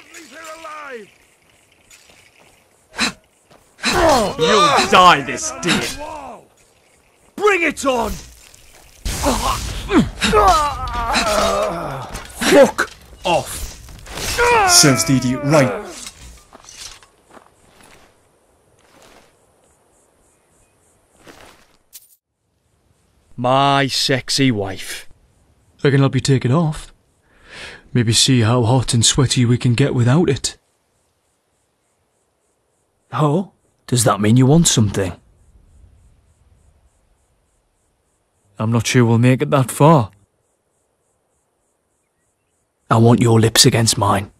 Rodney's here alive! You'll die this deer! Bring it on! Fuck off! Says Didi, right? My sexy wife. I can help you take it off. Maybe see how hot and sweaty we can get without it. Oh? Does that mean you want something? I'm not sure we'll make it that far. I want your lips against mine.